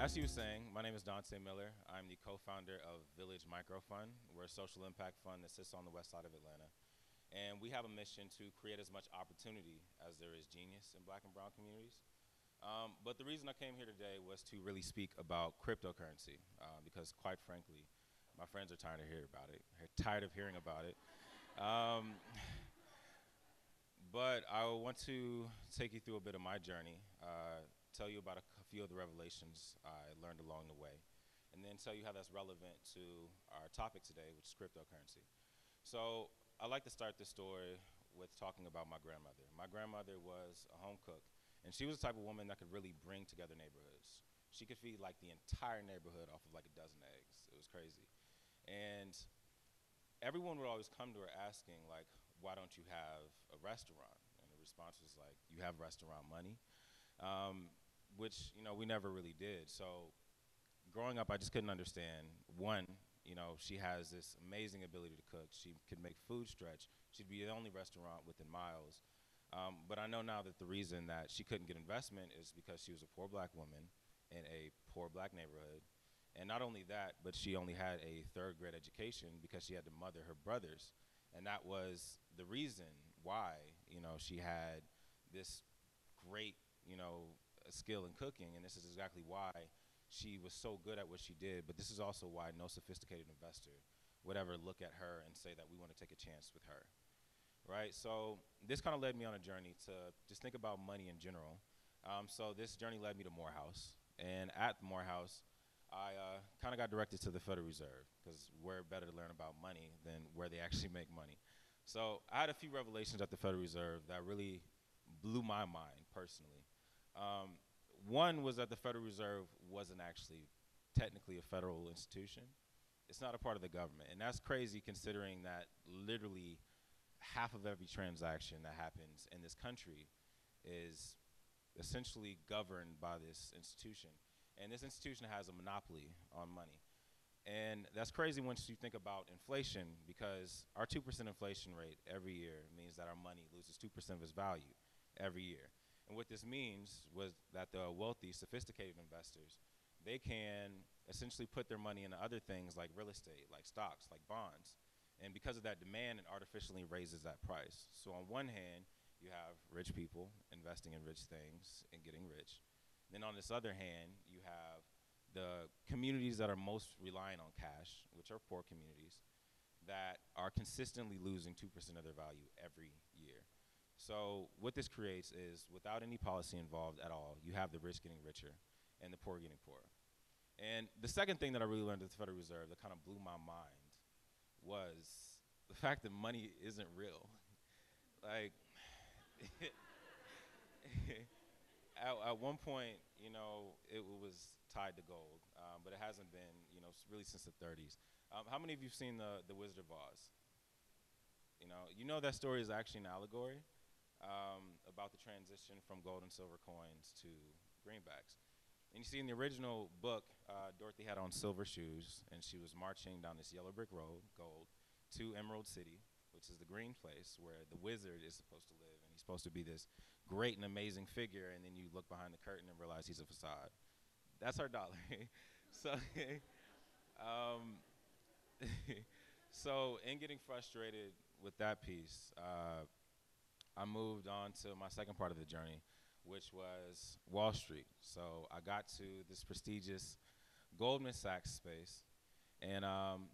As she was saying, my name is Dante Miller. I'm the co-founder of Village Micro Fund. We're a social impact fund that sits on the west side of Atlanta. And we have a mission to create as much opportunity as there is genius in black and brown communities. But the reason I came here today was to really speak about cryptocurrency, because quite frankly, my friends are tired of hearing about it. They're tired of hearing about it. But I want to take you through a bit of my journey, tell you about a few of the revelations I learned along the way, and then tell you how that's relevant to our topic today, which is cryptocurrency. So I like to start this story with talking about my grandmother. My grandmother was a home cook, and she was the type of woman that could really bring together neighborhoods. She could feed like the entire neighborhood off of like a dozen eggs. It was crazy. And everyone would always come to her asking, like, why don't you have a restaurant? And the response was like, you have restaurant money, which, you know, we never really did. So growing up, I just couldn't understand, one, you know, she has this amazing ability to cook. She could make food stretch. She'd be the only restaurant within miles. But I know now that the reason that she couldn't get investment is because she was a poor black woman in a poor black neighborhood. And not only that, but she only had a third-grade education because she had to mother her brothers. And that was the reason why, you know, she had this great, you know, skill in cooking. And this is exactly why she was so good at what she did. But this is also why no sophisticated investor would ever look at her and say that we want to take a chance with her, right? So this kind of led me on a journey to just think about money in general. So this journey led me to Morehouse. And at Morehouse, I kind of got directed to the Federal Reserve, because we're better to learn about money than where they actually make money. So I had a few revelations at the Federal Reserve that really blew my mind personally. One was that the Federal Reserve wasn't actually technically a federal institution. It's not a part of the government. And that's crazy considering that literally half of every transaction that happens in this country is essentially governed by this institution. And this institution has a monopoly on money. And that's crazy once you think about inflation, because our 2% inflation rate every year means that our money loses 2% of its value every year. And what this means was that the wealthy, sophisticated investors, they can essentially put their money into other things like real estate, like stocks, like bonds. And because of that demand, it artificially raises that price. So on one hand, you have rich people investing in rich things and getting rich. Then on this other hand, you have the communities that are most reliant on cash, which are poor communities, that are consistently losing 2% of their value every year. So what this creates is, without any policy involved at all, you have the rich getting richer and the poor getting poorer. And the second thing that I really learned at the Federal Reserve that kind of blew my mind was the fact that money isn't real. Like, At one point, you know, it was tied to gold, but it hasn't been, you know, really since the 30s. How many of you have seen the Wizard of Oz? You know that story is actually an allegory about the transition from gold and silver coins to greenbacks. And you see in the original book, Dorothy had on silver shoes, and she was marching down this yellow brick road, gold, to Emerald City, which is the green place where the wizard is supposed to live, and he's supposed to be this great and amazing figure, and then you look behind the curtain and realize he's a facade. That's our dollar. So, so in getting frustrated with that piece, I moved on to my second part of the journey, which was Wall Street. So I got to this prestigious Goldman Sachs space, and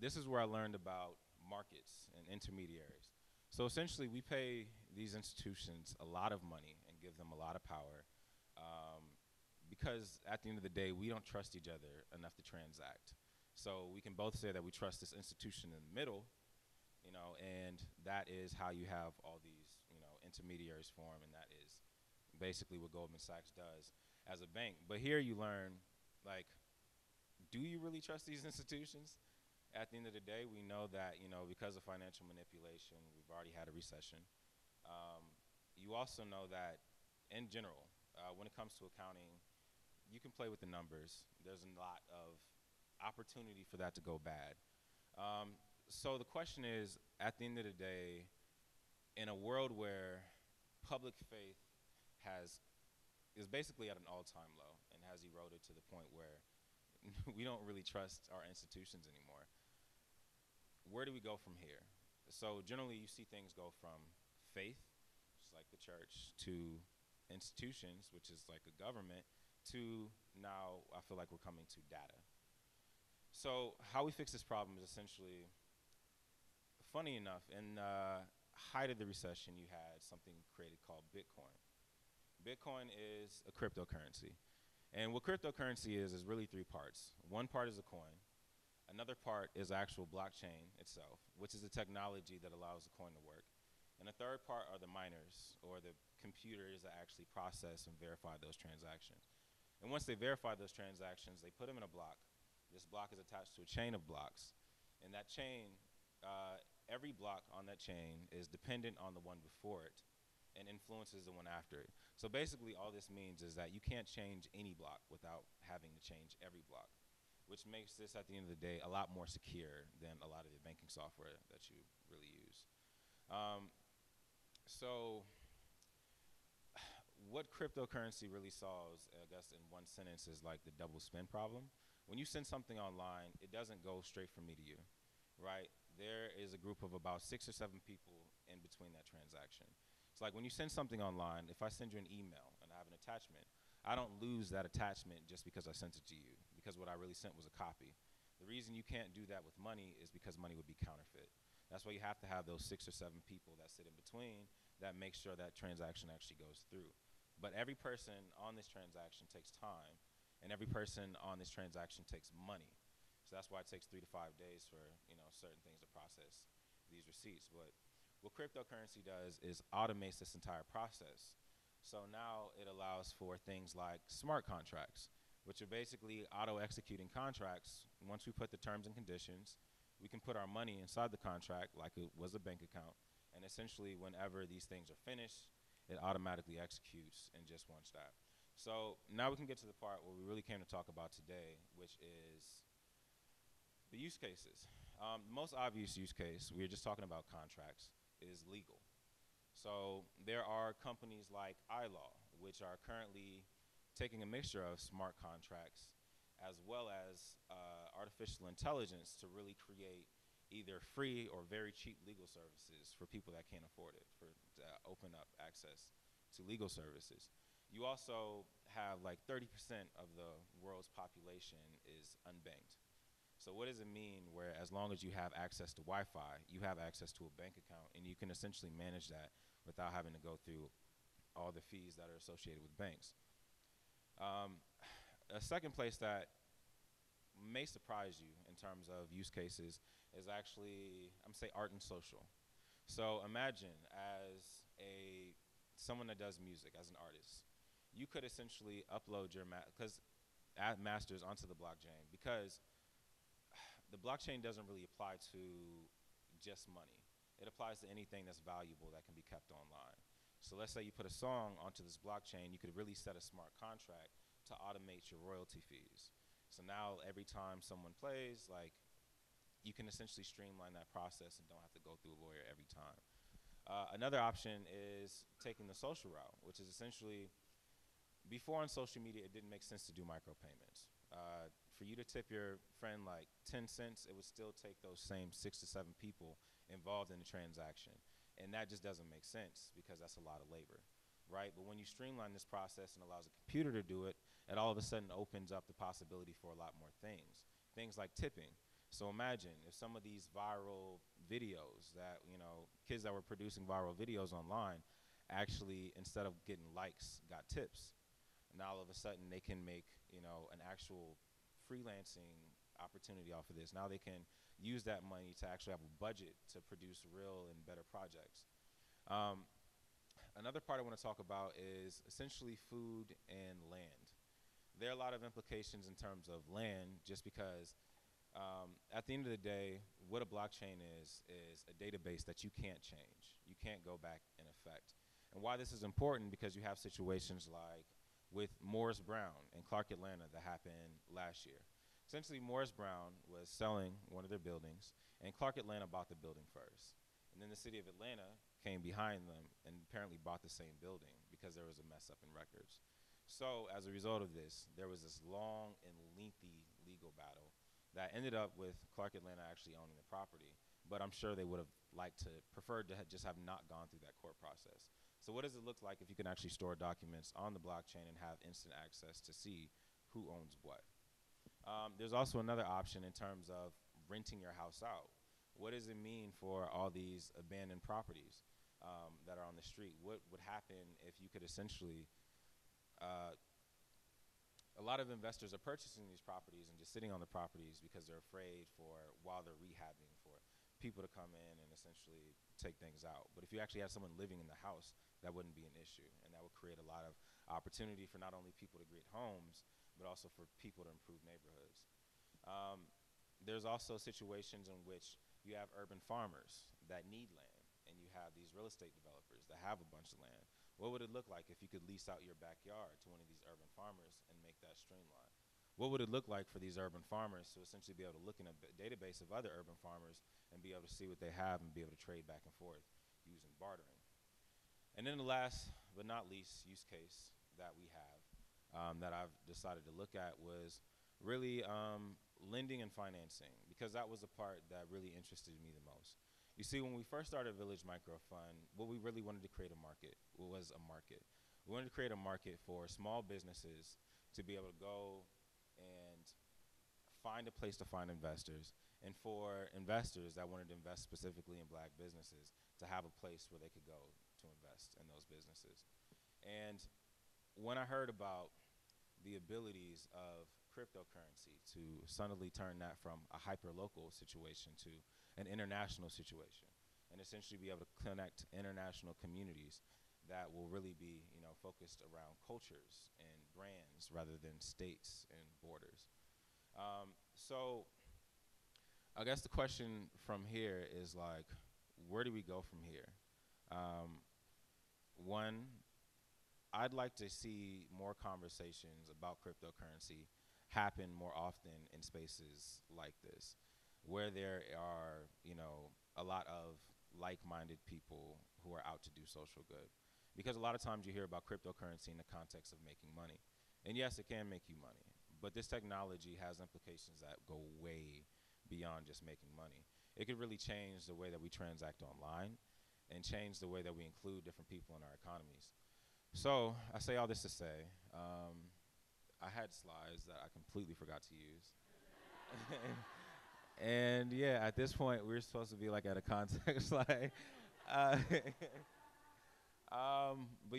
this is where I learned about markets and intermediaries. So essentially, we pay these institutions a lot of money and give them a lot of power because at the end of the day, we don't trust each other enough to transact. So we can both say that we trust this institution in the middle, you know, and that is how you have all these, you know, intermediaries form, and that is basically what Goldman Sachs does as a bank. But here you learn, like, do you really trust these institutions? At the end of the day, we know that, you know, because of financial manipulation, we've already had a recession. You also know that, in general, when it comes to accounting, you can play with the numbers. There's a lot of opportunity for that to go bad. So the question is, at the end of the day, in a world where public faith is basically at an all-time low and has eroded to the point where we don't really trust our institutions anymore. Where do we go from here? So generally you see things go from faith, which is like the church, to institutions, which is like a government, to now I feel like we're coming to data. So how we fix this problem is essentially, funny enough, in the height of the recession, you had something created called Bitcoin. Bitcoin is a cryptocurrency. And what cryptocurrency is really three parts. One part is a coin. Another part is actual blockchain itself, which is the technology that allows the coin to work. And the third part are the miners, or the computers that actually process and verify those transactions. And once they verify those transactions, they put them in a block. This block is attached to a chain of blocks. And that chain, every block on that chain is dependent on the one before it and influences the one after it. So basically all this means is that you can't change any block without having to change every block, which makes this, at the end of the day, a lot more secure than a lot of the banking software that you really use. So what cryptocurrency really solves, I guess in one sentence, is like the double spend problem. When you send something online, it doesn't go straight from me to you, right? There is a group of about 6 or 7 people in between that transaction. It's like when you send something online, if I send you an email and I have an attachment, I don't lose that attachment just because I sent it to you, because what I really sent was a copy. The reason you can't do that with money is because money would be counterfeit. That's why you have to have those 6 or 7 people that sit in between that make sure that transaction actually goes through. But every person on this transaction takes time, and every person on this transaction takes money. So that's why it takes 3 to 5 days for, you know, certain things to process these receipts. But what cryptocurrency does is automates this entire process. So now it allows for things like smart contracts, which are basically auto-executing contracts. Once we put the terms and conditions, we can put our money inside the contract like it was a bank account. And essentially, whenever these things are finished, it automatically executes in just one step. So now we can get to the part where we really came to talk about today, which is the use cases. The most obvious use case, we were just talking about contracts, is legal. So there are companies like iLaw, which are currently taking a mixture of smart contracts as well as artificial intelligence to really create either free or very cheap legal services for people that can't afford it, for to open up access to legal services. You also have like 30% of the world's population is unbanked. So what does it mean where as long as you have access to Wi-Fi, you have access to a bank account, and you can essentially manage that without having to go through all the fees that are associated with banks. A second place that may surprise you in terms of use cases is actually, I'm gonna say, art and social. So imagine as someone that does music, as an artist, you could essentially upload your masters onto the blockchain, because the blockchain doesn't really apply to just money. It applies to anything that's valuable that can be kept online. So let's say you put a song onto this blockchain, you could really set a smart contract to automate your royalty fees. So now every time someone plays, like, you can essentially streamline that process and don't have to go through a lawyer every time. Another option is taking the social route, which is essentially, before on social media, it didn't make sense to do micropayments. For you to tip your friend like 10 cents, it would still take those same 6 to 7 people involved in the transaction. And that just doesn't make sense because that's a lot of labor, right? But when you streamline this process and allows a computer to do it, it all of a sudden opens up the possibility for a lot more things. Things like tipping. So imagine if some of these viral videos that, you know, kids that were producing viral videos online actually, instead of getting likes, got tips. And now all of a sudden they can make, you know, an actual freelancing opportunity off of this. Now they can use that money to actually have a budget to produce real and better projects. Another part I want to talk about is essentially food and land. There are a lot of implications in terms of land, just because at the end of the day, what a blockchain is a database that you can't change. You can't go back and affect. And why this is important, because you have situations like with Morris Brown and Clark Atlanta that happened last year. Essentially, Morris Brown was selling one of their buildings, and Clark Atlanta bought the building first. And then the city of Atlanta came behind them and apparently bought the same building because there was a mess up in records. So as a result of this, there was this long and lengthy legal battle that ended up with Clark Atlanta actually owning the property. But I'm sure they would have liked to, preferred to just have not gone through that court process. So what does it look like if you can actually store documents on the blockchain and have instant access to see who owns what? There's also another option in terms of renting your house out. What does it mean for all these abandoned properties that are on the street? What would happen if you could essentially, a lot of investors are purchasing these properties and just sitting on the properties because they're afraid while they're rehabbing, for people to come in and essentially take things out. But if you actually have someone living in the house, that wouldn't be an issue. And that would create a lot of opportunity for not only people to create homes, but also for people to improve neighborhoods. There's also situations in which you have urban farmers that need land, and you have these real estate developers that have a bunch of land. What would it look like if you could lease out your backyard to one of these urban farmers and make that streamlined? What would it look like for these urban farmers to essentially be able to look in a database of other urban farmers and be able to see what they have and be able to trade back and forth using bartering? And then the last but not least use case that we have that I've decided to look at was really lending and financing, because that was the part that really interested me the most. You see, when we first started Village Micro Fund, what we really wanted to create was a market. We wanted to create a market for small businesses to be able to go and find a place to find investors, and for investors that wanted to invest specifically in black businesses to have a place where they could go to invest in those businesses. And when I heard about the abilities of cryptocurrency to suddenly turn that from a hyper-local situation to an international situation, and essentially be able to connect international communities that will really be, you know, focused around cultures and brands rather than states and borders. So I guess the question from here is, like, where do we go from here? One, I'd like to see more conversations about cryptocurrency happen more often in spaces like this, where there are, you know, a lot of like-minded people who are out to do social good. Because a lot of times you hear about cryptocurrency in the context of making money. And yes, it can make you money, but this technology has implications that go way beyond just making money. It could really change the way that we transact online and change the way that we include different people in our economies. So I say all this to say, I had slides that I completely forgot to use. And yeah, at this point, we're supposed to be like at a context slide. But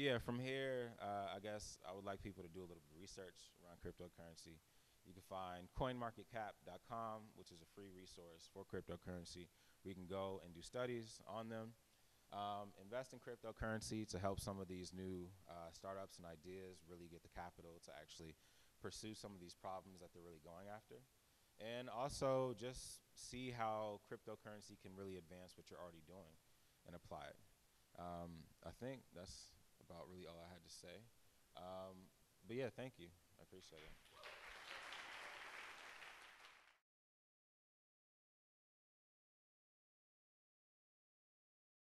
yeah, from here, I guess I would like people to do a little bit of research around cryptocurrency. You can find coinmarketcap.com, which is a free resource for cryptocurrency. We can go and do studies on them. Invest in cryptocurrency to help some of these new startups and ideas really get the capital to actually pursue some of these problems that they're really going after. And also just see how cryptocurrency can really advance what you're already doing and apply it. I think that's about really all I had to say. But yeah, thank you. I appreciate it.